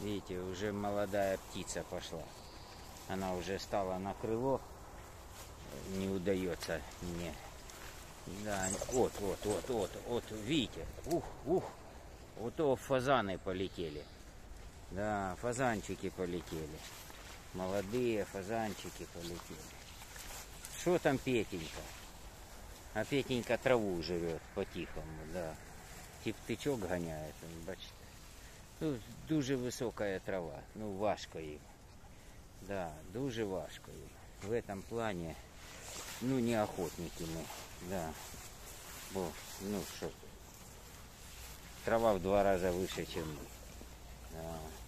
Видите, уже молодая птица пошла. Она уже стала на крыло. Не удается мне. Да, вот, вот, вот, вот, вот, видите. Ух, ух. Вот то фазаны полетели. Да, фазанчики полетели. Молодые фазанчики полетели. Что там Петенька? А Петенька траву жрет по-тихому, да. Тип тычок гоняет, бачите. Ну, дуже висока трава, ну важко їм, да, дуже важко їм. В этом плане, ну не охотники мы, да, бо, ну что, трава в 2 раза выше, чем мы. Да.